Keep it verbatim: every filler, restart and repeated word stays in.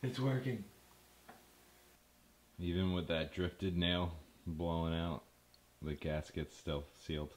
It's working. Even with that drifted nail blowing out, the gasket's still sealed.